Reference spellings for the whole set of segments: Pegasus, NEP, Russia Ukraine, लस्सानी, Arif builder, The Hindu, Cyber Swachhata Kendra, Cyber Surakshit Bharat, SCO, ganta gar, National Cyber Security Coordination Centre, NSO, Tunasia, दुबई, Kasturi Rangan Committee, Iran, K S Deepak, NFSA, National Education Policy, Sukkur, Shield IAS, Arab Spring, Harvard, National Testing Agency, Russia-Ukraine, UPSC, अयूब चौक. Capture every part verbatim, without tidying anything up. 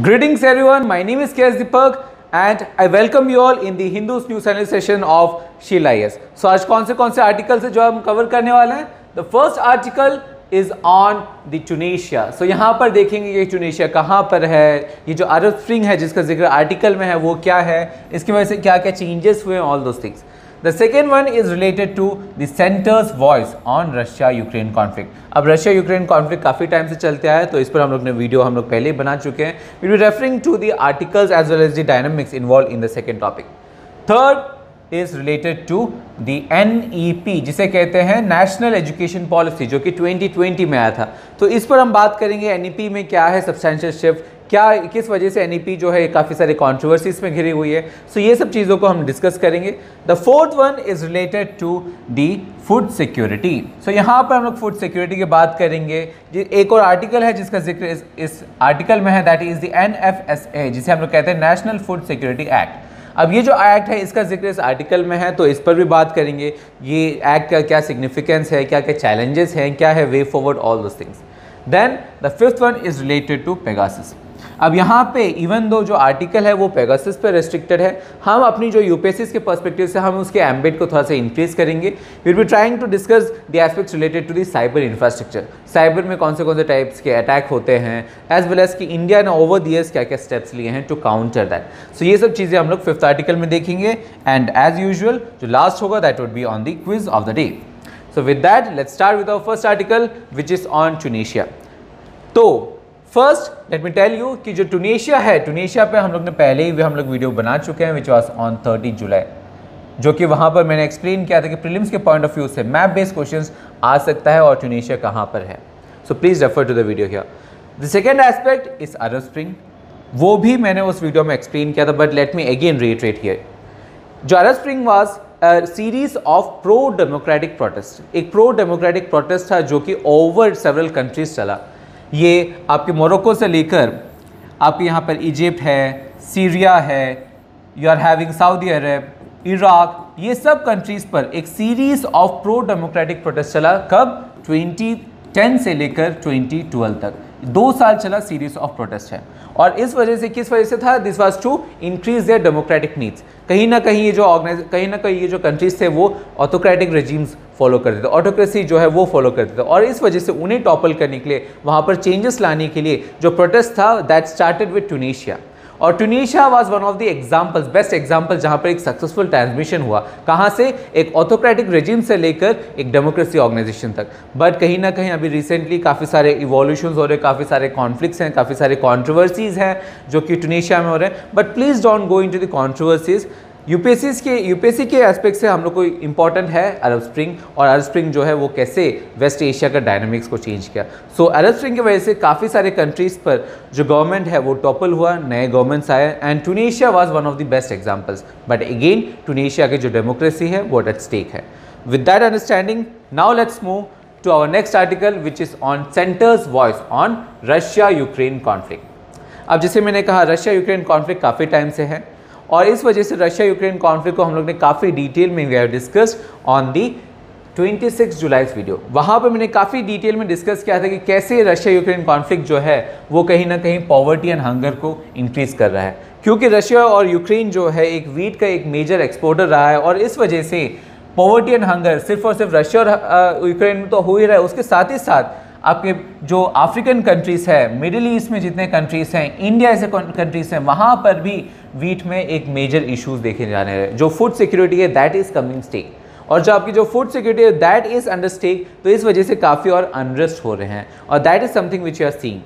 Greetings everyone, my name is K S Deepak and I welcome you all in the Hindu's news channel session of Shield I A S. So आज कौन से कौन से article से जो हम cover करने वाले हैं. The first article is on the Tunisia. So यहाँ पर देखेंगे ये Tunisia कहाँ पर है, ये जो अरब स्प्रिंग है जिसका जिक्र आर्टिकल में है वो क्या है, इसकी वजह से क्या क्या चेंजेस हुए, all those things. The second one is related to the center's voice on Russia-Ukraine conflict. अब Russia-Ukraine conflict काफ़ी टाइम से चलते आया है तो इस पर हम लोग ने वीडियो हम लोग पहले ही बना चुके हैं. We will be referring to the articles as well as the dynamics involved in the second topic. Third is related to the N E P जिसे कहते हैं National Education Policy जो कि twenty twenty में आया था. तो इस पर हम बात करेंगे N E P में क्या है substantial shift, क्या किस वजह से एन ई पी जो है काफ़ी सारे कॉन्ट्रोवर्सीज में घिरी हुई है. सो so, ये सब चीज़ों को हम डिस्कस करेंगे. The fourth one is related to the food security. So यहाँ पर हम लोग फूड सिक्योरिटी की बात करेंगे. एक और आर्टिकल है जिसका जिक्र इस, इस आर्टिकल में है, that is the N F S A जिसे हम लोग कहते हैं नेशनल फूड सिक्योरिटी एक्ट. अब ये जो एक्ट है इसका जिक्र इस आर्टिकल में है तो इस पर भी बात करेंगे. ये एक्ट का क्या सिग्निफिकेंस है, क्या क्या चैलेंजेस हैं, क्या है way forward, all those things. Then the fifth one is related to Pegasus. अब यहाँ पे इवन दो जो आर्टिकल है वो पेगासस पे रेस्ट्रिक्टेड है, हम अपनी जो यूपीएससी के पर्सपेक्टिव से हम उसके एम्बिट को थोड़ा सा इंक्रीज करेंगे. We will be trying to discuss the aspects related to the cyber infrastructure, cyber में कौन से कौन से टाइप्स के अटैक होते हैं, एज वेल एज कि इंडिया ने ओवर द इयर्स क्या क्या स्टेप्स लिए हैं टू काउंटर दैट. सो ये सब चीज़ें हम लोग फिफ्थ आर्टिकल में देखेंगे एंड एज यूजुअल जो लास्ट होगा that would be on the quiz of the day. So with that let's start with our first article which is on Tunisia. तो first let me tell you कि जो Tunisia है, Tunisia पे हम लोग ने पहले ही हम लोग वीडियो बना चुके हैं which was on thirty July, जो कि वहाँ पर मैंने एक्सप्लेन किया था कि प्रीलिम्स के पॉइंट ऑफ व्यू से मैप बेस्ड क्वेश्चंस आ सकता है और ट्यूनिशिया कहाँ पर है. So please refer to the video here. The second aspect is Arab spring, वो भी मैंने उस वीडियो में एक्सप्लेन किया था but let me again retreat here. जो Arab spring was series of pro democratic protest, एक प्रो डेमोक्रेटिक प्रोटेस्ट था जो कि ओवर सेवरल कंट्रीज चला. ये आपके मोरक्को से लेकर आपके यहाँ पर इजिप्ट है, सीरिया है, you are having Saudi Arab, Iraq, ये सब कंट्रीज़ पर एक series of pro democratic protest चला. कब? ट्वेंटी टेन से लेकर ट्वेंटी ट्वेल्व तक दो साल चला सीरीज ऑफ प्रोटेस्ट है. और इस वजह से किस वजह से था, this was to increase their democratic needs. कहीं ना कहीं ये जो ऑर्गेनाइज कहीं ना कहीं ये जो कंट्रीज थे वो ऑटोक्रेटिक रेजिम्स फॉलो करते थे, ऑटोक्रेसी जो है वो फॉलो करते थे और इस वजह से उन्हें टॉपल करने के लिए, वहाँ पर चेंजेस लाने के लिए जो प्रोटेस्ट था दैट स्टार्टेड विद ट्यूनिशिया. और Tunisia was one of the examples, best example जहाँ पर एक सक्सेसफुल ट्रांसमिशन हुआ, कहाँ से, एक ऑटोक्रेटिक रेजिम से लेकर एक डेमोक्रेसी ऑर्गेनाइजेशन तक. बट कहीं ना कहीं अभी रिसेंटली काफ़ी सारे इवोल्यूशंस हो रहे, काफ़ी सारे कॉन्फ्लिक्ट्स हैं, काफ़ी सारे कॉन्ट्रोवर्सीज़ हैं जो कि ट्यूनिशिया में हो रहे हैं. But please don't go into the controversies. UPSC के यूपीएससी के एस्पेक्ट से हम लोग को इम्पॉर्टेंट है अरब स्प्रिंग, और अरब स्प्रिंग जो है वो कैसे वेस्ट एशिया का डायनामिक्स को चेंज किया. सो अरब स्प्रिंग की वजह से काफ़ी सारे कंट्रीज़ पर जो गवर्नमेंट है वो टॉपल हुआ, नए गवर्नमेंट्स आए and Tunisia was one of the best examples. But again Tunisia की जो डेमोक्रेसी है वो एट स्टेक है. With that understanding now let's move to our next article which is on centre's voice on Russia Ukraine conflict. अब जैसे मैंने कहा Russia Ukraine conflict काफ़ी टाइम से है और इस वजह से रशिया यूक्रेन कॉन्फ्लिक्ट को हम लोग ने काफ़ी डिटेल में we have discussed on the twenty six July video. वहाँ पर मैंने काफ़ी डिटेल में डिस्कस किया था कि कैसे रशिया यूक्रेन कॉन्फ्लिक्ट जो है वो कहीं ना कहीं पॉवर्टी एंड हंगर को इंक्रीज़ कर रहा है, क्योंकि रशिया और यूक्रेन जो है एक वीट का एक मेजर एक्सपोर्टर रहा है और इस वजह से पॉवर्टी एंड हंगर सिर्फ और सिर्फ रशिया और यूक्रेन में तो हो ही रहा है, उसके साथ ही साथ आपके जो अफ्रीकन कंट्रीज़ है, मिडिल ईस्ट में जितने कंट्रीज़ हैं, इंडिया ऐसे कंट्रीज़ हैं, वहाँ पर भी वीट में एक मेजर इश्यूज देखे जाने रहे. जो फूड सिक्योरिटी है दैट इज़ कमिंग स्टेक, और जो आपकी जो फूड सिक्योरिटी है दैट इज़ अंडर स्टेक. तो इस वजह से काफ़ी और अनरेस्ट हो रहे हैं और that is something which you are seeing.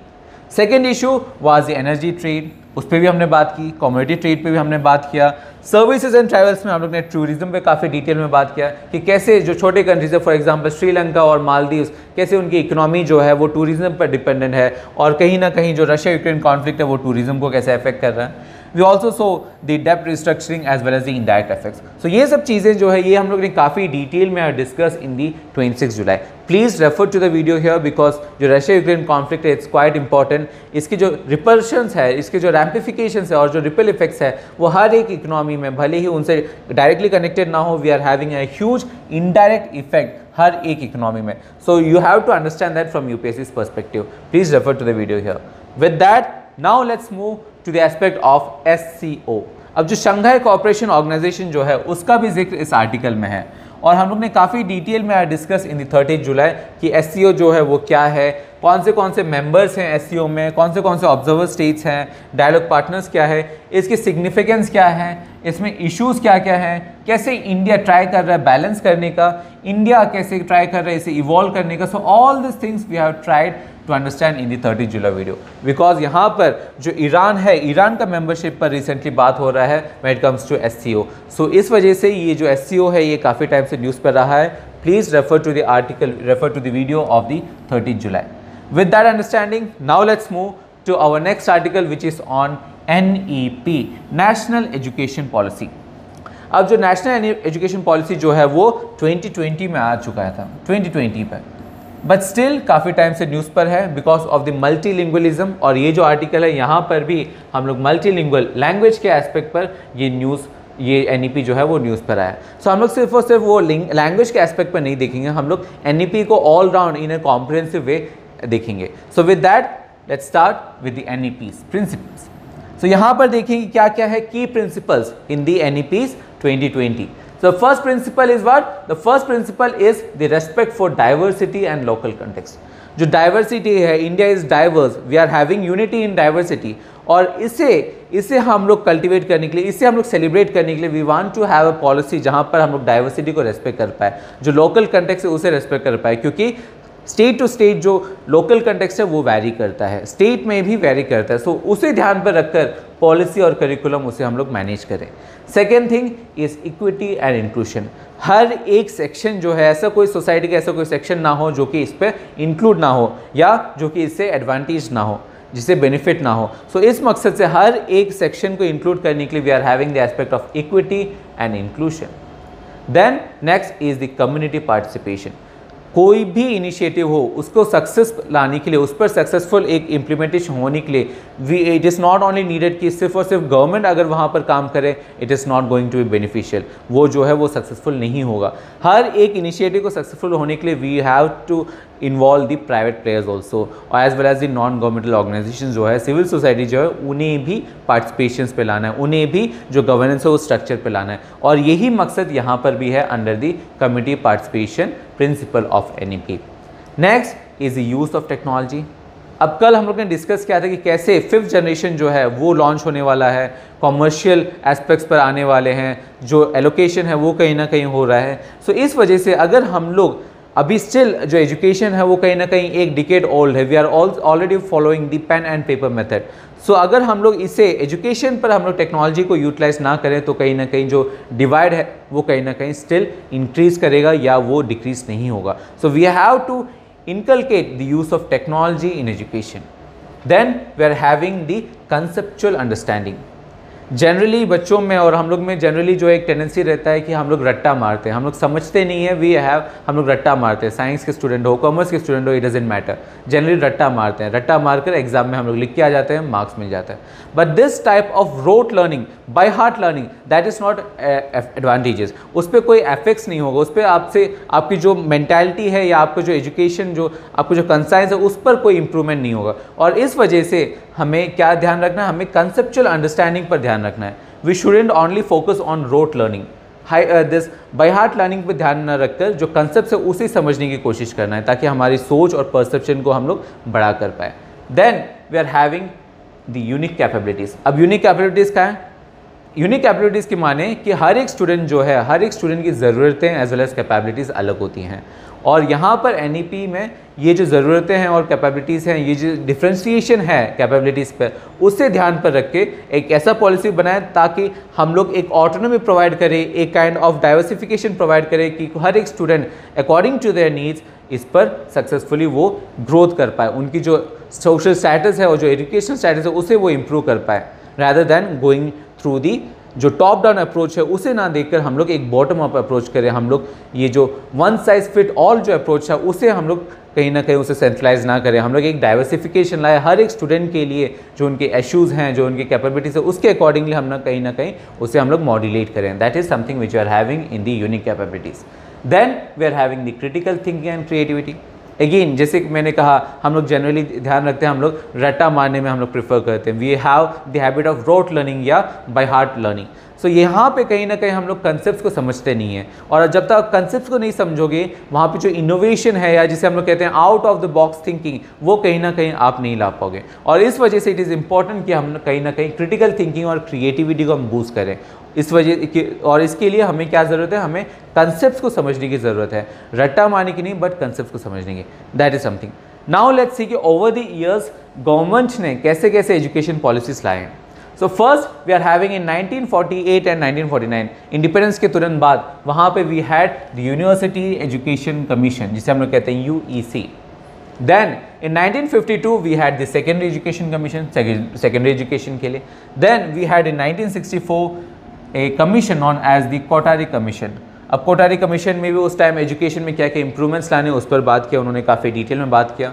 Second issue was the energy trade, उस पर भी हमने बात की, कॉमोडिटी ट्रेड पे भी हमने बात किया, सर्विसेज एंड ट्रैवल्स में हम लोग ने टूरिज्म पे काफ़ी डिटेल में बात किया कि कैसे जो छोटे कंट्रीज है फॉर एग्जांपल श्रीलंका और मालदीव्स, कैसे उनकी इकोनॉमी जो है वो टूरिज्म पर डिपेंडेंट है और कहीं ना कहीं जो रशिया यूक्रेन कॉन्फ्लिक्ट है वो टूरिज्म को कैसे अफेक्ट कर रहा है. वी ऑल्सो सो द डेप्ट restructuring as well as the indirect effects. So ये सब चीज़ें जो है ये हम लोग ने काफ़ी डिटेल में discuss in the twenty six July. Please refer to the video here because जो रशिया यूक्रेन कॉन्फ्लिक्ट है इट्स क्वाइट इंपॉर्टेंट. इसकी जो रिपल्शंस है, इसके जो रैम्पिफिकेशंस है और जो रिपल इफेक्ट्स है वो हर एक इकोनॉमी में भले ही उनसे डायरेक्टली कनेक्टेड ना हो, we are having a huge indirect effect हर एक इकोनॉमी में. So you have to understand that from UPSC perspective. Please refer to the video here. With that now let's move to the aspect of S C O. अब जो Shanghai cooperation organisation जो है उसका भी जिक्र इस article में है और हम लोग ने काफ़ी डिटेल में डिस्कस इन दी थर्टी जुलाई कि एस सी ओ जो है वो क्या है, कौन से कौन से मेंबर्स हैं एस सी ओ में, कौन से कौन से ऑब्जर्वर स्टेट्स हैं, डायलॉग पार्टनर्स क्या है, इसके सिग्निफिकेंस क्या है, इसमें इश्यूज क्या क्या हैं, कैसे इंडिया ट्राई कर रहा है बैलेंस करने का, इंडिया कैसे ट्राई कर रहा है इसे इवॉल्व करने का। So all this things we have tried to understand in the thirty July video, because यहाँ पर जो ईरान है, ईरान का मेंबरशिप पर रिसेंटली बात हो रहा है when it comes to S C O. So इस वजह से ये जो एस सी ओ है ये काफ़ी टाइम से न्यूज़ पर रहा है। Please refer to the article, refer to the video of the thirty July. With that understanding now let's move to our next article which is on N E P, national education policy. अब जो national education policy जो है वो twenty twenty में आ चुका था, twenty twenty पर, बट स्टिल काफ़ी टाइम से न्यूज़ पर है बिकॉज ऑफ द मल्टीलिंगुअलिज्म। और ये जो आर्टिकल है यहाँ पर भी हम लोग मल्टीलिंगुअल लैंग्वेज के एस्पेक्ट पर ये न्यूज़, ये एन ई पी जो है वो न्यूज़ पर आया। सो हम लोग सिर्फ और सिर्फ वो लैंग्वेज के एस्पेक्ट पर नहीं देखेंगे, हम लोग एन ई पी को all round in a comprehensive way देखेंगे। So with that let's start with the N E P's principles. सो यहाँ पर देखेंगे क्या क्या है की principles in the N E P's twenty twenty. So first principle is what? The first principle is the respect for diversity and local context. जो diversity है, India is diverse, we are having unity in diversity और इसे इसे हम लोग cultivate करने के लिए, इसे हम लोग celebrate करने के लिए we want to have a policy जहाँ पर हम लोग diversity को respect कर पाए, जो local context है उसे respect कर पाए, क्योंकि स्टेट टू स्टेट जो लोकल कंटेक्स्ट है वो वैरी करता है, स्टेट में भी वैरी करता है। सो so, उसे ध्यान पर रखकर पॉलिसी और करिकुलम उसे हम लोग मैनेज करें। Second thing is equity and inclusion. हर एक सेक्शन जो है, ऐसा कोई सोसाइटी का ऐसा कोई सेक्शन ना हो जो कि इस पर इंक्लूड ना हो या जो कि इससे एडवांटेज ना हो, जिसे बेनिफिट ना हो। सो so, इस मकसद से हर एक सेक्शन को इंक्लूड करने के लिए we are having the aspect of equity and inclusion. Then next is the community participation. कोई भी इनिशिएटिव हो उसको सक्सेस लाने के लिए, उस पर सक्सेसफुल एक इम्प्लीमेंटेशन होने के लिए we it is not only needed कि सिर्फ और सिर्फ गवर्नमेंट अगर वहाँ पर काम करे it is not going to be beneficial, वो जो है वो सक्सेसफुल नहीं होगा। हर एक इनिशिएटिव को सक्सेसफुल होने के लिए we have to involve the private players also और as well as the non governmental organisation जो है, सिविल सोसाइटी जो है, उन्हें भी पार्टिसिपेशन पे लाना है, उन्हें भी जो गवर्नेंस है उस स्ट्रक्चर पे लाना है और यही मकसद यहाँ पर भी है under the community participation principle of N E P. Next is use of technology. अब कल हम लोग ने डिस्कस किया था कि कैसे फिफ्थ जनरेशन जो है वो लॉन्च होने वाला है, कॉमर्शियल एस्पेक्ट्स पर आने वाले हैं, जो एलोकेशन है वो कहीं ना कहीं हो रहा है। सो so, इस वजह से अगर हम लोग अभी स्टिल जो एजुकेशन है वो कहीं ना कहीं एक डिकेड ओल्ड है, we are all already following the pen and paper method. So अगर हम लोग इसे एजुकेशन पर हम लोग टेक्नोलॉजी को यूटिलाइज ना करें तो कहीं ना कहीं जो डिवाइड है वो कहीं ना कहीं स्टिल इंक्रीज करेगा या वो डिक्रीज नहीं होगा। So we have to inculcate the use of technology in education. Then we are having the conceptual understanding. Generally बच्चों में और हम लोग में जनरली जो एक टेंडेंसी रहता है कि हम लोग रट्टा मारते हैं, हम लोग समझते नहीं है, वी हैव हम लोग रट्टा मारते हैं। साइंस के स्टूडेंट हो, कॉमर्स के स्टूडेंट हो, इट डजेंट मैटर, जनरली रट्टा मारते हैं, रट्टा मारकर एग्जाम में हम लोग लिख के आ जाते हैं, मार्क्स मिल जाता है। But this type of rote learning, by heart learning, that is not advantages, उस पर कोई एफेक्ट्स नहीं होगा, उस पर आपसे आपकी जो मैंटेलिटी है या आपका जो एजुकेशन जो आपको जो कंसाइंस है उस पर कोई इंप्रूवमेंट नहीं होगा। और इस वजह से हमें क्या ध्यान रखना है, हमें कंसेप्चुअल अंडरस्टैंडिंग पर ध्यान रखना है। We shouldn't only focus on rote learning, high this by heart learning पर ध्यान न रखकर जो कंसेप्ट है उसे समझने की कोशिश करना है ताकि हमारी सोच और परसेप्शन को हम लोग बढ़ा कर पाए। Then we are having the unique capabilities. अब यूनिक कैपेबिलिटीज़ क्या है? यूनिक कैपेबिलिटीज़ के माने कि हर एक स्टूडेंट जो है, हर एक स्टूडेंट की ज़रूरतें एज वेल एज कैपेबिलिटीज़ अलग होती हैं और यहाँ पर एन ई पी में ये जो ज़रूरतें हैं और कैपेबिलिटीज़ हैं, ये जो डिफ्रेंशिएशन है कैपेबिलिटीज़ पर, उससे ध्यान पर रख के एक ऐसा पॉलिसी बनाए ताकि हम लोग एक ऑटोनोमी प्रोवाइड करें, एक काइंड ऑफ डाइवर्सिफिकेशन प्रोवाइड करें कि हर एक student according to their needs इस पर सक्सेसफुली वो ग्रोथ कर पाए, उनकी जो सोशल स्टेटस है और जो एजुकेशनल स्टेटस है उसे वो इम्प्रूव कर पाए, rather than going through the जो टॉप डाउन अप्रोच है उसे ना देखकर हम लोग एक बॉटम अप अप्रोच करें। हम लोग ये जो वन साइज फिट ऑल जो अप्रोच है उसे हम लोग कहीं ना कहीं उसे सेंट्रलाइज ना करें, हम लोग एक डाइवर्सिफिकेशन लाए हर एक स्टूडेंट के लिए, जो उनके इश्यूज़ हैं, जो उनके कैपेबिलिटीज़ है, उसके अकॉर्डिंगली हम ना कहीं ना कहीं उसे हम लोग मॉड्यूलेट करें। That is something which you are having in the unique capabilities. Then we are having the critical thinking and creativity. Again जैसे मैंने कहा हम लोग जनरली ध्यान रखते हैं, हम लोग रट्टा मारने में हम लोग प्रेफर करते हैं, we have the habit of rote learning या बाय हार्ट लर्निंग। सो यहाँ पे कहीं ना कहीं हम लोग कंसेप्ट को समझते नहीं है, और जब तक आप कंसेप्ट को नहीं समझोगे वहाँ पे जो इनोवेशन है या जिसे हम लोग कहते हैं out of the box thinking, वो कहीं ना कहीं आप नहीं ला पाओगे। और इस वजह से इट इज़ इम्पॉर्टेंट कि हम कहीं ना कहीं क्रिटिकल थिंकिंग और क्रिएटिविटी को हम बूस्ट करें। इस वजह की और इसके लिए हमें क्या ज़रूरत है, हमें कंसेप्ट को समझने की ज़रूरत है, रट्टा मारने की नहीं बट कंसेप्ट को समझने की। That is something. Now let's see कि ओवर द ईयर्स गवर्नमेंट ने कैसे कैसे एजुकेशन पॉलिसीज लाए हैं। So first we are having in nineteen forty eight and nineteen forty nine, independence के तुरंत बाद वहाँ पे we had the university education commission जिसे हम लोग कहते हैं U E C. Then in nineteen fifty two we had the secondary education commission secondary education के लिए। Then we had in nineteen sixty four a commission known as the Kothari commission. अब Kothari commission में भी उस टाइम एजुकेशन में क्या क्या improvements लाने उस पर बात किया, उन्होंने काफ़ी डिटेल में बात किया।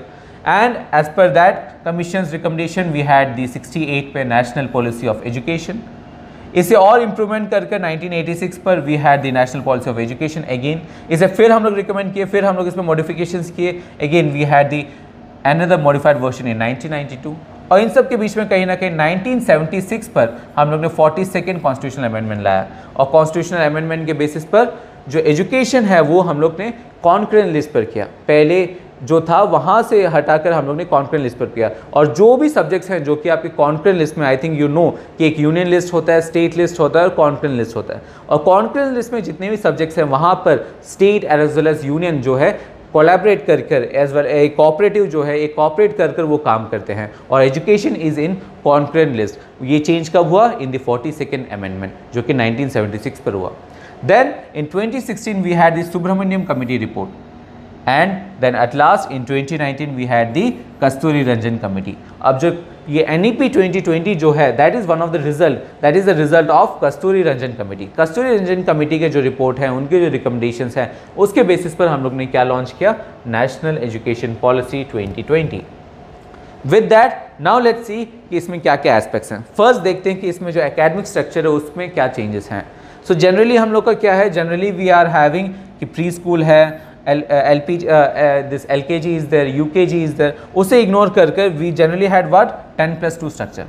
And as per that commission's recommendation we had the sixty eight पे national policy of education। इसे और इम्प्रूवमेंट करके नाइनटीन एटी सिक्स पर we had the national policy of education. Again इसे फिर हम लोग रिकमेंड किए, फिर हम लोग इसमें मॉडिफिकेशंस किए। Again we had the another modified version in nineteen ninety two, और इन सब के बीच में कहीं ना कहीं नाइनटीन सेवेंटी सिक्स पर हम लोग ने फोर्टी सेकेंड कॉन्स्टिट्यूशनल अमेंडमेंट लाया, और कॉन्स्टिट्यूशनल अमेंडमेंट के बेसिस पर जो एजुकेशन है वो हम लोग ने कॉन्करेंट लिस्ट पर किया। पहले जो था वहाँ से हटाकर हम लोग ने कॉन्करेंट लिस्ट पर किया, और जो भी सब्जेक्ट्स हैं जो कि आपके कॉन्करेंट लिस्ट में, आई थिंक यू नो कि एक यूनियन लिस्ट होता है, स्टेट लिस्ट होता है और कॉन्करेंट लिस्ट होता है, और कॉन्करेंट लिस्ट में जितने भी सब्जेक्ट्स हैं वहाँ पर state as well as union जो है कोलैबोरेट कर कर एज वेल एक कोऑपरेटिव जो है एक कोऑपरेट कर कर वो काम करते हैं, और education is in concurrent list. ये चेंज कब हुआ, in the forty second amendment जो कि नाइनटीन सेवेंटी सिक्स पर हुआ। Then in twenty sixteen we had the Subramanian committee report, and then at last in twenty nineteen we had the Kasturi Rangan committee. अब जो ये N E P twenty twenty जो है that is one of the result that is the result of Kasturi Rangan committee. Kasturi Rangan committee के जो report हैं, उनके जो रिकमेंडेशंस हैं, उसके बेसिस पर हम लोग ने क्या लॉन्च किया, national education policy twenty twenty. With that now let's see कि इसमें क्या क्या एस्पेक्ट्स हैं। फर्स्ट देखते हैं कि इसमें जो एकेडमिक स्ट्रक्चर है उसमें क्या चेंजेस हैं। सो जनरली हम लोग का क्या है, जनरली वी आर हैविंग कि प्री स्कूल है, L P this L K G is there, U K G is there, उसे इग्नोर कर कर we generally had what ten plus two structure.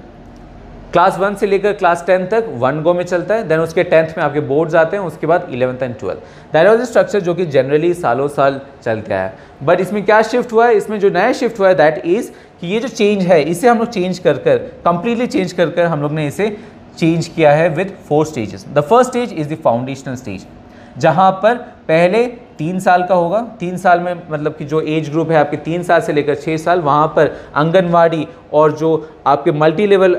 Class one से लेकर क्लास टेन तक one go में चलता है, देन उसके टेंथ में आपके बोर्ड्स आते हैं, उसके बाद eleventh and twelfth. That was the structure जो कि जनरली सालों साल चलता है। बट इसमें क्या शिफ्ट हुआ है, इसमें जो नया शिफ्ट हुआ है दैट इज़ कि ये जो चेंज है इसे हम लोग चेंज कर कर कंप्लीटली चेंज कर कर हम लोग ने इसे चेंज किया है with four stages. The first stage is the foundational stage, जहाँ पर पहले तीन साल का होगा। तीन साल में मतलब कि जो एज ग्रुप है आपके तीन साल से लेकर छः साल, वहाँ पर आंगनवाड़ी और जो आपके मल्टी लेवल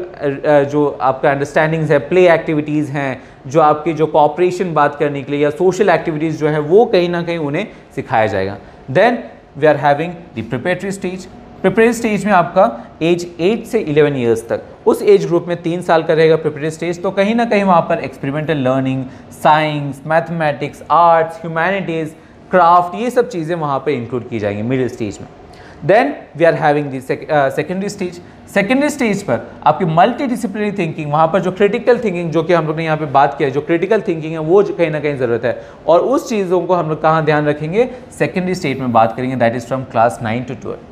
जो आपका अंडरस्टैंडिंग्स है, प्ले एक्टिविटीज़ हैं, जो आपके जो कॉपरेशन बात करने के लिए या सोशल एक्टिविटीज़ जो है वो कहीं ना कहीं उन्हें सिखाया जाएगा। Then we are having the preparatory stage. Preparatory stage में आपका एज एट से इलेवन ईयर्स तक, उस एज ग्रुप में तीन साल का रहेगा प्रिपरेटरी स्टेज, तो कहीं ना कहीं वहाँ पर experimental learning, science, mathematics, arts, humanities, craft, ये सब चीज़ें वहाँ पर इंक्लूड की जाएंगी मिडिल स्टेज में। Then we are having the secondary stage. Secondary stage पर आपकी मल्टी डिसिप्लिनरी थिंकिंग, वहाँ पर जो क्रिटिकल थिंकिंग जो कि हम लोग ने यहाँ पे बात किया है, जो क्रिटिकल थिंकिंग है वो कहीं ना कहीं ज़रूरत है, और उस चीज़ों को हम लोग कहाँ ध्यान रखेंगे, सेकेंडरी स्टेज में बात करेंगे, that is from class nine to twelve.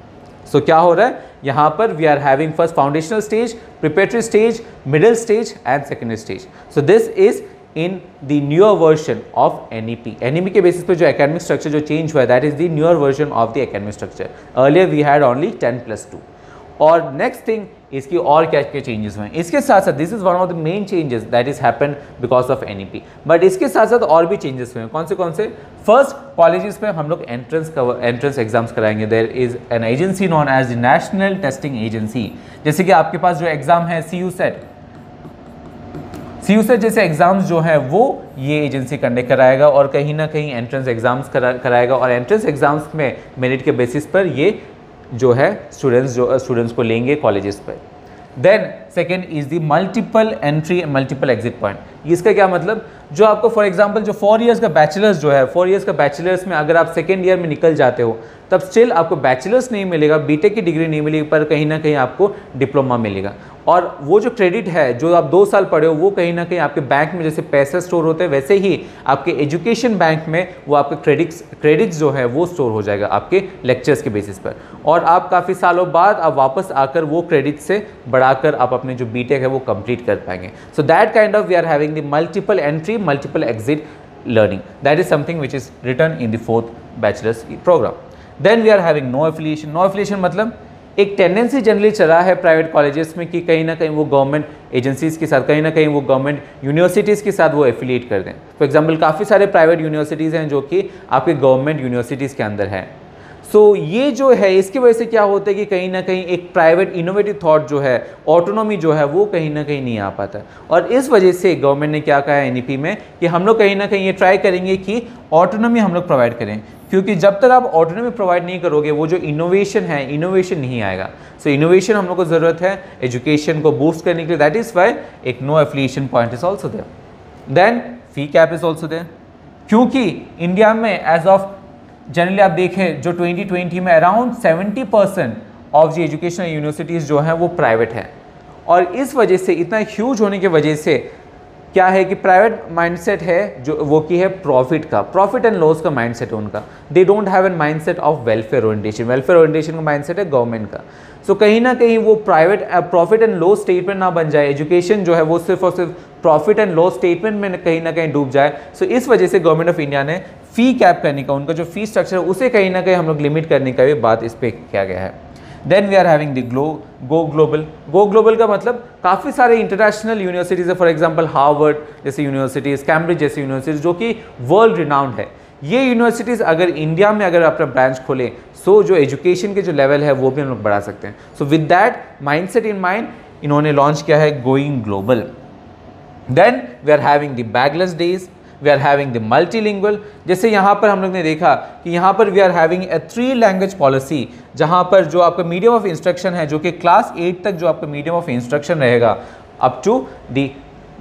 So क्या हो रहा है यहाँ पर, we are having first foundational stage, preparatory stage, middle stage and secondary stage. So this is in the newer version of N E P. N E P के basis पे जो academic structure जो चेंज हुआ है that is the newer version of the academic structure. Earlier we had only ten plus to. और next thing इसकी और क्या क्या चेंजेस हुए हैं इसके साथ साथ, this is one of the main changes that is happen because of N E P. But इसके साथ साथ और भी चेंजेस हुए हैं। कौन से कौन से? फर्स्ट, कॉलेजेस में हम लोग एंट्रेंस एंट्रेंस एग्जाम्स कराएंगे। There is an agency known as the national testing agency. जैसे कि आपके पास जो एग्जाम है C U set C U set जैसे एग्ज़ाम्स जो हैं वो ये एजेंसी कंडक्ट कराएगा, और कहीं ना कहीं एंट्रेंस एग्ज़ाम्स करा कराएगा और एंट्रेंस एग्ज़ाम्स में मेरिट के बेसिस पर ये जो है स्टूडेंट्स जो स्टूडेंट्स को लेंगे कॉलेजेस पर। Then second is the multiple entry and multiple exit point. इसका क्या मतलब, जो आपको फॉर एग्जांपल जो फोर इयर्स का बैचलर्स जो है फोर इयर्स का बैचलर्स में अगर आप सेकेंड ईयर में निकल जाते हो तब स्टिल आपको बैचलर्स नहीं मिलेगा, बीटेक की डिग्री नहीं मिलेगी, पर कहीं ना कहीं आपको डिप्लोमा मिलेगा। और वो जो क्रेडिट है जो आप दो साल पढ़े हो वो कहीं ना कहीं आपके बैंक में जैसे पैसे स्टोर होते हैं वैसे ही आपके एजुकेशन बैंक में वो आपके क्रेडिट्स क्रेडिट्स जो है वो स्टोर हो जाएगा आपके लेक्चर्स के बेसिस पर। और आप काफ़ी सालों बाद आप वापस आकर वो क्रेडिट से बढ़ाकर आप अपने जो बीटेक है वो कंप्लीट कर पाएंगे। So that kind of we are having the multiple entry multiple exit learning, that is something which is return in the fourth bachelors programme. Then we are having no affiliation. No affiliation मतलब एक tendency generally चला है private colleges में कि कहीं ना कहीं वो गवर्नमेंट एजेंसीज़ के साथ, कहीं ना कहीं वो गवर्नमेंट यूनिवर्सिटीज़ के साथ वो एफिलिएट कर दें। फॉर एग्जांपल काफ़ी सारे प्राइवेट यूनिवर्सिटीज़ हैं जो कि आपके गवर्नमेंट यूनिवर्सिटीज़ के अंदर है। सो so, ये जो है इसकी वजह से क्या होता है कि कहीं ना कहीं एक प्राइवेट इनोवेटिव थॉट जो है, ऑटोनॉमी जो है वो कहीं ना कहीं नहीं आ पाता। और इस वजह से गवर्नमेंट ने क्या कहा है एनईपी में कि हम लोग कहीं ना कहीं ये ट्राई करेंगे कि ऑटोनॉमी हम लोग प्रोवाइड करें, क्योंकि जब तक आप ऑटोनॉमी प्रोवाइड नहीं करोगे वो जो इनोवेशन है इनोवेशन नहीं आएगा। सो इनोवेशन हम लोग को ज़रूरत है एजुकेशन को बूस्ट करने के लिए, दैट इज़ वाई एक no affiliation point is also there. Then fee cap is also there, क्योंकि इंडिया में एज ऑफ जनरली आप देखें जो ट्वेंटी ट्वेंटी में around seventy percent of the educational universities जो हैं वो प्राइवेट हैं। और इस वजह से इतना ह्यूज होने की वजह से क्या है कि प्राइवेट माइंडसेट है जो वो की है प्रॉफिट का, प्रॉफिट एंड लॉस का माइंडसेट है उनका। They don't have an mindset of welfare orientation, welfare orientation का माइंडसेट है गवर्नमेंट का। सो so, कहीं ना कहीं वो private profit and loss statement ना बन जाए, एजुकेशन जो है वो सिर्फ और सिर्फ प्रॉफिट एंड लॉस स्टेटमेंट में कहीं ना कहीं डूब जाए। सो so, इस वजह से गवर्नमेंट ऑफ इंडिया ने फ़ी कैप करने का, उनका जो फी स्ट्रक्चर है उसे कहीं ना कहीं हम लोग लिमिट करने का भी बात इस पर किया गया है। Then we are having the glo go global. Go global का मतलब काफ़ी सारे इंटरनेशनल यूनिवर्सिटीज़ है, फॉर एग्जांपल हार्वर्ड जैसे यूनिवर्सिटीज़, कैम्ब्रिज जैसी यूनिवर्सिटीज़ जो कि वर्ल्ड रिनाउंड है। ये यूनिवर्सिटीज़ अगर इंडिया में अगर अपना ब्रांच खोलें सो जो एजुकेशन के जो लेवल है वो भी हम लोग बढ़ा सकते हैं। So with that mind set in mind इन्होंने लॉन्च किया है going global. Then we are having the bagless days, we are having the multilingual. जैसे यहाँ पर हम लोग ने देखा कि यहाँ पर we are having a three language policy, जहाँ पर जो आपका मीडियम ऑफ इंस्ट्रक्शन है जो कि क्लास एट तक जो आपका मीडियम ऑफ इंस्ट्रक्शन रहेगा up to the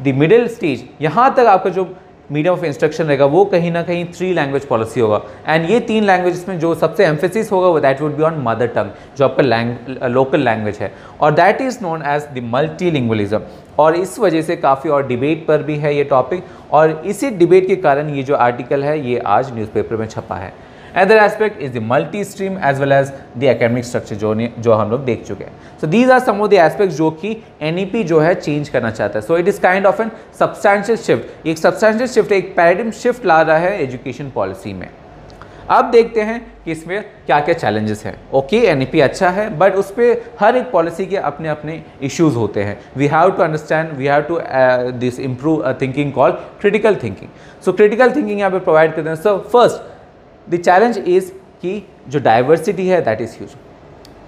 the middle stage, यहाँ तक आपका जो मीडियम ऑफ इंस्ट्रक्शन रहेगा वो कहीं ना कहीं थ्री लैंग्वेज पॉलिसी होगा। एंड ये तीन लैंग्वेज में जो सबसे एम्फेसिस होगा वो that would be on mother tongue जो आपका लैंग लोकल लैंग्वेज है, और that is known as the multilingualism. और इस वजह से काफ़ी और डिबेट पर भी है ये टॉपिक, और इसी डिबेट के कारण ये जो आर्टिकल है ये आज न्यूज़पेपर में छपा है। Other aspect is the multi stream as well as the academic structure जो जो हम लोग देख चुके हैं। So these are some of the aspects जो कि एनईपी जो है चेंज करना चाहता है। So it is kind of an substantial shift, एक सब्सटैंशियल शिफ्ट एक पैराडिम शिफ्ट ला रहा है एजुकेशन पॉलिसी में। अब देखते हैं कि इसमें क्या क्या चैलेंजेस हैं। ओके एनईपी अच्छा है बट उस पर हर एक पॉलिसी के अपने अपने इश्यूज़ होते हैं। We have to understand, we have to this improve thinking call critical thinking. So critical thinking यहाँ पे प्रोवाइड करते हैं। So first the challenge is कि जो डाइवर्सिटी है दैट इज़ ह्यूज।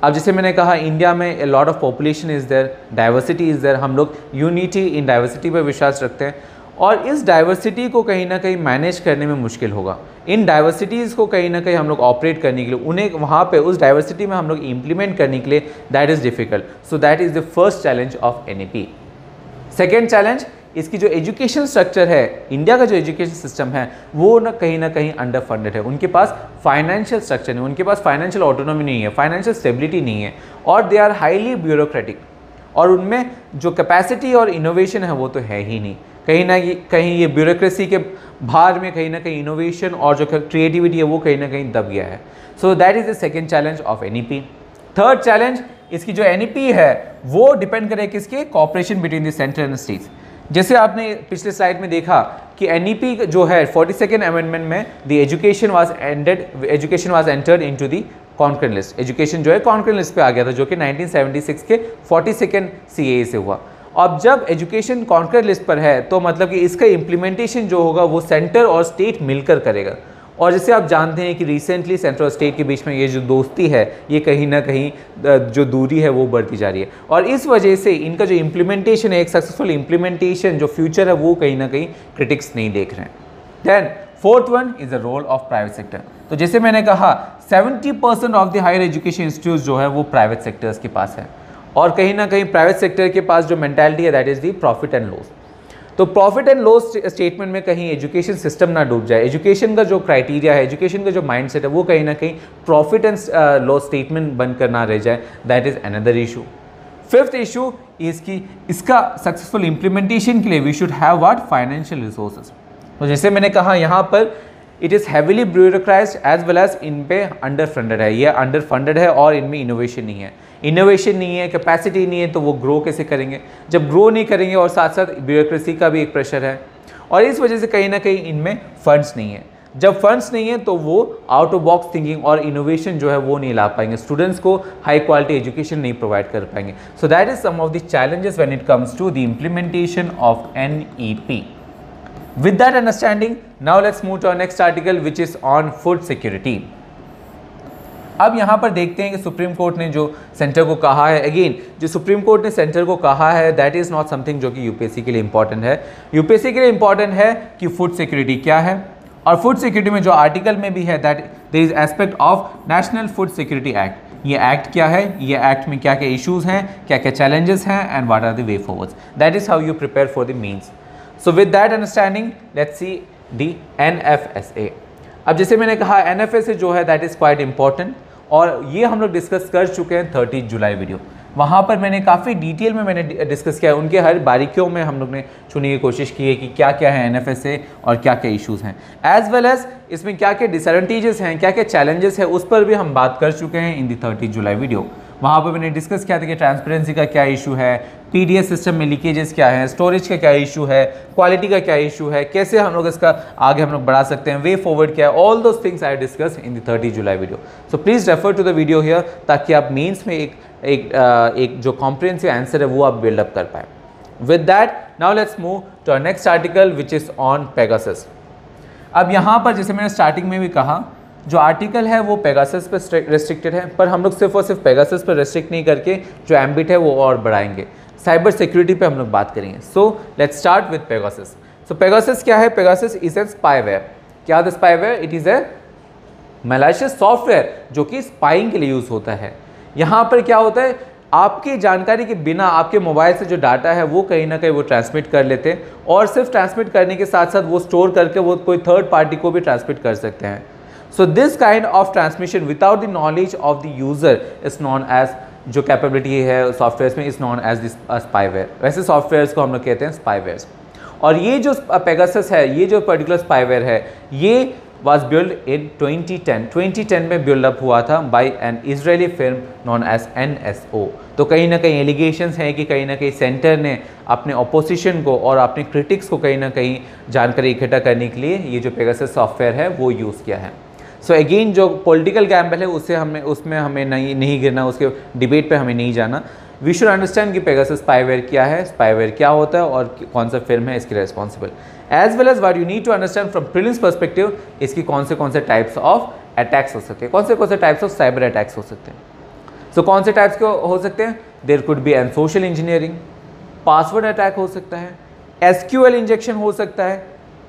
अब जैसे मैंने कहा इंडिया में a lot of population is there, diversity is there, हम लोग यूनिटी इन डाइवर्सिटी पर विश्वास रखते हैं, और इस डाइवर्सिटी को कहीं ना कहीं मैनेज करने में मुश्किल होगा। इन डाइवर्सिटीज़ को कहीं ना कहीं हम लोग ऑपरेट करने के लिए उन्हें वहाँ पे उस डाइवर्सिटी में हम लोग इम्प्लीमेंट करने के लिए that is difficult. So that is the first challenge of NEP. Second challenge इसकी जो एजुकेशन स्ट्रक्चर है, इंडिया का जो एजुकेशन सिस्टम है वो ना कहीं ना कहीं अंडर फंडेड है। उनके पास फाइनेंशियल स्ट्रक्चर नहीं, उनके पास फाइनेंशियल ऑटोनॉमी नहीं है, फाइनेंशियल स्टेबिलिटी नहीं है, और दे आर हाईली ब्यूरोक्रेटिक, और उनमें जो कैपेसिटी और इनोवेशन है वो तो है ही नहीं। कहीं ना कहीं ये ब्यूरोक्रेसी के भार में कहीं ना कहीं इनोवेशन और जो क्रिएटिविटी है वो कहीं ना कहीं दब गया है। So that is the second challenge of NEP. Third challenge इसकी जो एनईपी है वो डिपेंड करे किसके, cooperation between the centre and states. जैसे आपने पिछले स्लाइड में देखा कि एनईपी जो है फोर्टी सेकेंड अमेंडमेंट में the education was ended education was entered into the concurrent list, education जो है कॉन्करेंट लिस्ट पे आ गया था जो कि नाइनटीन सेवेंटी सिक्स के फोर्टी सेकेंड सीएए से हुआ। अब जब एजुकेशन कॉन्करेंट लिस्ट पर है तो मतलब कि इसका इम्प्लीमेंटेशन जो होगा वो सेंटर और स्टेट मिलकर करेगा। और जैसे आप जानते हैं कि रिसेंटली सेंट्रल और स्टेट के बीच में ये जो दोस्ती है ये कहीं ना कहीं जो दूरी है वो बढ़ती जा रही है, और इस वजह से इनका जो इम्प्लीमेंटेशन है, एक सक्सेसफुल इम्प्लीमेंटेशन जो फ्यूचर है वो कहीं ना कहीं क्रिटिक्स नहीं देख रहे हैं। Then fourth one is the role of private sector. तो जैसे मैंने कहा seventy percent of the higher education institute जो है वो प्राइवेट सेक्टर्स के पास है, और कहीं ना कहीं प्राइवेट सेक्टर के पास जो मैंटेलिटी है that is the profit and loss. तो प्रॉफिट एंड लॉस स्टेटमेंट में कहीं एजुकेशन सिस्टम ना डूब जाए, एजुकेशन का जो क्राइटेरिया है, एजुकेशन का जो माइंडसेट है वो कहीं ना कहीं प्रॉफिट एंड लॉस स्टेटमेंट बनकर ना रह जाए, that is another issue. Fifth issue is कि इसका सक्सेसफुल इम्प्लीमेंटेशन के लिए we should have what financial resources. तो जैसे मैंने कहा यहाँ पर it is heavily bureaucratised as well as in पे अंडर फंडेड है, ये अंडर फंडेड है और इनमें इनोवेशन नहीं है, इनोवेशन नहीं है, कैपेसिटी नहीं है, तो वो ग्रो कैसे करेंगे। जब ग्रो नहीं करेंगे और साथ साथ ब्यूरोक्रेसी का भी एक प्रेशर है और इस वजह से कहीं ना कहीं इनमें फंड्स नहीं है। जब फंड्स नहीं है तो वो आउट ऑफ बॉक्स थिंकिंग और इनोवेशन जो है वो नहीं ला पाएंगे, स्टूडेंट्स को हाई क्वालिटी एजुकेशन नहीं प्रोवाइड कर पाएंगे। So that is some of the challenges when it comes to the implementation of N E P. With that understanding, now let's move to our next article which is on food security. अब यहाँ पर देखते हैं कि supreme court ने जो centre को कहा है, अगेन जो सुप्रीम कोर्ट ने सेंटर को कहा है दैट इज़ नॉट समथिंग जो कि यूपीएससी के लिए इम्पॉर्टेंट है। यूपीएससी के लिए इम्पॉर्टेंट है कि फूड सिक्योरिटी क्या है, और फूड सिक्योरिटी में जो आर्टिकल में भी है that there is aspect of national food security act. ये एक्ट क्या है, ये एक्ट में क्या क्या इशूज़ हैं, क्या क्या चैलेंजेस हैं and what are the way forwards. That is how you prepare for the means. So with that understanding let's see the N F S A. अब जैसे मैंने कहा एन एफ एस ए जो है दैट इज़ क्वाइट इम्पॉर्टेंट और ये हम लोग डिस्कस कर चुके हैं तीस जुलाई वीडियो, वहाँ पर मैंने काफ़ी डिटेल में मैंने डिस्कस किया है, उनके हर बारीकियों में हम लोग ने चुनने की कोशिश की है कि क्या क्या है एन एफ एस ए और क्या क्या इशूज़ हैं, एज वेल एज इसमें क्या क्या डिसएडवांटेजेस हैं, क्या क्या चैलेंजेस हैं, उस पर भी हम बात कर चुके हैं इन दी तीस जुलाई वीडियो। वहाँ पर मैंने डिस्कस किया था कि ट्रांसपेरेंसी का क्या इशू है, पीडीएस सिस्टम में लीकेजेस क्या है, स्टोरेज का क्या इशू है, क्वालिटी का क्या इशू है, कैसे हम लोग इसका आगे हम लोग बढ़ा सकते हैं, वे फॉरवर्ड क्या है, all those things I discuss in the तीस जुलाई video. So please refer to the video here ताकि आप मेंस में एक एक आ, एक जो कॉम्प्रिहेंसिव आंसर है वो आप बिल्डअप कर पाए। With that now let's move to our next article which is on Pegasus. अब यहाँ पर जैसे मैंने स्टार्टिंग में भी कहा जो आर्टिकल है वो पेगासस पर रेस्ट्रिक्टेड है, पर हम लोग सिर्फ और सिर्फ पेगासस पर रेस्ट्रिक्ट नहीं करके जो एम्बिट है वो और बढ़ाएंगे, साइबर सिक्योरिटी पे हम लोग बात करेंगे। So let's start with Pegasus. So Pegasus क्या है, पेगासस इज ए स्पाईवेयर। क्या है spyware? It is a malicious software जो कि स्पाइंग के लिए यूज़ होता है। यहाँ पर क्या होता है, आपकी जानकारी के बिना आपके मोबाइल से जो डाटा है वो कहीं ना कहीं वो ट्रांसमिट कर लेते हैं, और सिर्फ ट्रांसमिट करने के साथ साथ वो स्टोर करके वो कोई थर्ड पार्टी को भी ट्रांसमिट कर सकते हैं। So this kind of transmission without the knowledge of the user is known as, जो कैपेबिलिटी है सॉफ्टवेयर्स में, is known as the spyware। वैसे सॉफ्टवेयर्स को हम लोग कहते हैं स्पाईवेयर्स। और ये जो पेगासस है, ये जो पर्टिकुलर स्पाईवेयर है, ये was built in twenty ten में build-up हुआ था by an Israeli firm known as N S O। तो कहीं ना कहीं allegations हैं कि कहीं ना कहीं सेंटर ने अपने opposition को और अपने critics को कहीं ना कहीं जानकारी इकट्ठा करने के लिए ये जो पेगासस सॉफ्टवेयर है वो यूज़ किया है। सो so अगेन जो पॉलिटिकल गैम्बल है उससे हमें उसमें हमें नहीं नहीं गिरना, उसके डिबेट पे हमें नहीं जाना। वी शुड अंडरस्टैंड कि पेगासस स्पाईवेयर क्या है, स्पाईवेयर क्या होता है और कौन सा फिल्म है इसके responsible, as well as what you need to understand from prelims perspective इसकी कौन से कौन से टाइप्स ऑफ अटैक्स हो सकते हैं, कौन से कौन से टाइप्स ऑफ साइबर अटैक्स हो सकते हैं। सो so, कौन से टाइप्स के हो सकते हैं, there could be an social engineering, password attack हो सकता है, एस क्यू एल इंजेक्शन हो सकता है,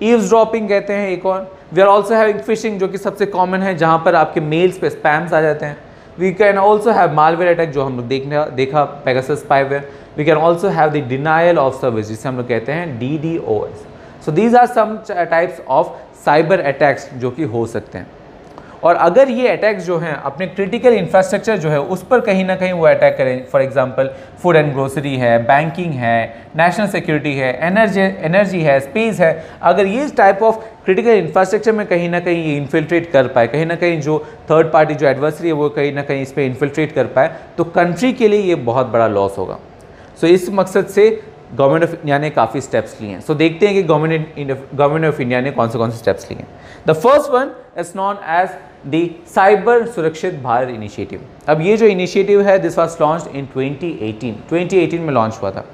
ईव्स ड्रॉपिंग कहते हैं एक और, we are also having phishing जो कि सबसे कॉमन है जहाँ पर आपके मेल्स पे स्पैम्स आ जाते हैं, we can also have malware attack जो हम लोग देखने देखा Pegasus spyware, we can also have the denial of service जिसे हम लोग कहते हैं D D O S. So these are some types of cyber attacks जो कि हो सकते हैं, और अगर ये अटैक्स जो हैं अपने क्रिटिकल इंफ्रास्ट्रक्चर जो है उस पर कहीं ना कहीं वो अटैक करें, for example food and grocery है, बैंकिंग है, नेशनल सिक्योरिटी है, एनर्जी एनर्जी है, स्पेस है, अगर ये टाइप ऑफ क्रिटिकल इंफ्रास्ट्रक्चर में कहीं ना कहीं ये इन्फिल्ट्रेट कर पाए, कहीं ना कहीं जो थर्ड पार्टी जो एडवर्सरी है वो कहीं ना कहीं इस पर इन्फिल्ट्रेट कर पाए, तो कंट्री के लिए ये बहुत बड़ा लॉस होगा। सो so, इस मकसद से गवर्नमेंट ऑफ इंडिया ने काफ़ी स्टेप्स लिए हैं। सो so, देखते हैं कि गवर्नमेंट गवर्नमेंट ऑफ इंडिया ने कौन से कौन से स्टेप्स लिए हैं। The first one is known as the cyber Surakshit Bharat initiative. अब ये जो इनिशिएटिव है this was launched in twenty eighteen में लॉन्च हुआ था,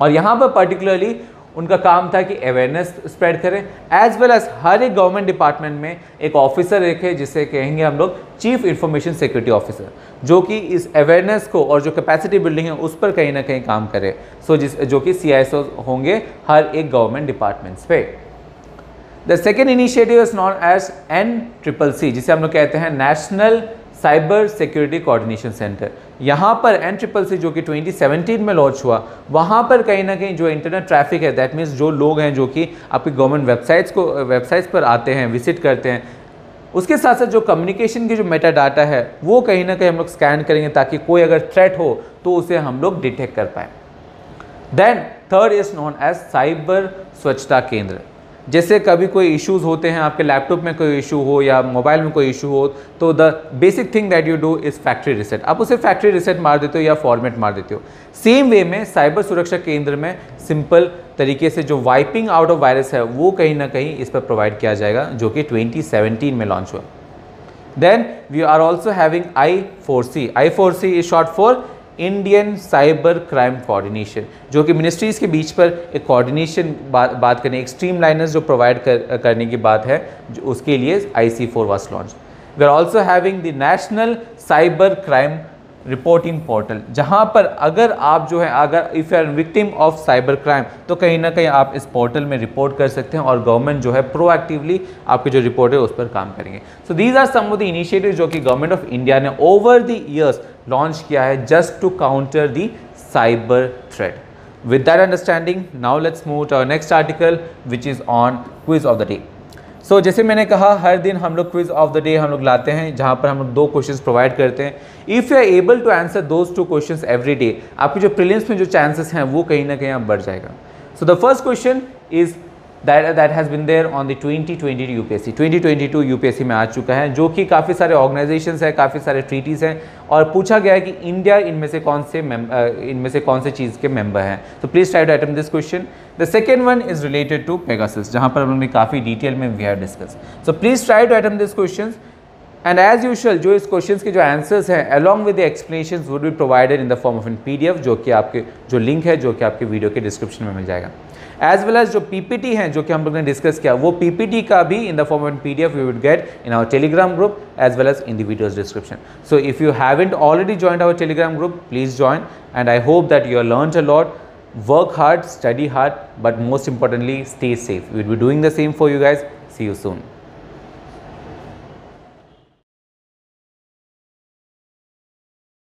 और यहाँ पर पर्टिकुलरली उनका काम था कि अवेयरनेस स्प्रेड करें, एज वेल एज हर एक गवर्नमेंट डिपार्टमेंट में एक ऑफिसर रखे जिसे कहेंगे हम लोग चीफ इंफॉर्मेशन सिक्योरिटी ऑफिसर, जो कि इस अवेयरनेस को और जो कैपेसिटी बिल्डिंग है उस पर कहीं ना कहीं काम करे। सो so, जिस जो कि सी आई एस ओ होंगे हर एक गवर्नमेंट डिपार्टमेंट्स पे। The second initiative is known as an triple C, जिसे हम लोग कहते हैं national cyber security coordination centre. यहाँ पर एन ट्रिपल सी जो कि ट्वेंटी सेवनटीन में लॉन्च हुआ, वहाँ पर कहीं ना कहीं जो इंटरनेट ट्रैफिक है दैट मीन्स जो लोग हैं जो कि आपकी गवर्नमेंट वेबसाइट्स को वेबसाइट्स पर आते हैं, विजिट करते हैं, उसके साथ साथ जो कम्युनिकेशन की जो मेटा डाटा है वो कहीं ना कहीं हम लोग स्कैन करेंगे ताकि कोई अगर थ्रेट हो तो उसे हम लोग डिटेक्ट कर पाए। Then third is known as cyber Swachhta Kendra. जैसे कभी कोई इश्यूज होते हैं, आपके लैपटॉप में कोई इशू हो या मोबाइल में कोई इशू हो, तो the basic thing that you do is factory reset. आप उसे फैक्ट्री रिसेट मार देते हो या फॉर्मेट मार देते हो। सेम वे में साइबर सुरक्षा केंद्र में सिंपल तरीके से जो वाइपिंग आउट ऑफ वायरस है वो कहीं ना कहीं इस पर प्रोवाइड किया जाएगा, जो कि ट्वेंटी सेवनटीन में लॉन्च हुआ। Then we are also having I four C. I four C is short for Indian cyber crime coordination, जो कि मिनिस्ट्रीज़ के बीच पर एक कोऑर्डिनेशन बात बात करें, एक स्ट्रीम लाइनर्स जो प्रोवाइड कर, करने की बात है, जो उसके लिए I C four was launch. We are also having the national cyber crime reporting portal, जहां पर अगर आप जो है अगर if you are victim of cyber crime तो कहीं ना कहीं आप इस पोर्टल में रिपोर्ट कर सकते हैं और गवर्नमेंट जो है प्रोएक्टिवली आपके जो रिपोर्ट है उस पर काम करेंगे। So these are some of the initiative जो कि गवर्नमेंट ऑफ इंडिया ने ओवर द ईयर्स लॉन्च किया है just to counter the cyber threat. With that understanding now let's move to our next article which is on quiz of the day. So so, जैसे मैंने कहा हर दिन हम लोग quiz of the day हम लोग लाते हैं, जहाँ पर हम लोग दो क्वेश्चंस प्रोवाइड करते हैं। If you are able to answer those two questions every day, आपके जो प्रीलिम्स में जो चांसेस हैं वो कहीं ना कहीं आप बढ़ जाएगा। So the first question is that that has been there on the twenty twenty UPSC. Twenty twenty two UPSC में आ चुका है, जो कि काफ़ी सारे ऑर्गेनाइजेशंस हैं, काफ़ी सारे ट्रीटीज़ हैं, और पूछा गया है कि इंडिया इनमें से कौन से इनमें से कौन से चीज़ के मेंबर हैं। तो please try to attempt this question. The second one is related to Pegasus, जहाँ पर हमने काफ़ी डिटेल में we have discuss. So please try to attempt this question and as usual जो इस क्वेश्चन के जो आंसर्स हैं along with the explanation would be provided in the form of an PDF, जो कि आपके जो लिंक है जो कि आपके वीडियो के डिस्क्रिप्शन में मिल जाएगा। एज वेल एज जो पीपीटी हैं जो कि हम लोग ने डिस्कस किया, वो पीपीटी का भी in the form of an PDF you would get in our Telegram group as well as in the videos description. So if you haven't already joined our Telegram group, please join and I hope that you learn a lot. Work hard, study hard, but most importantly stay safe. We will be doing the same for you guys. See you soon.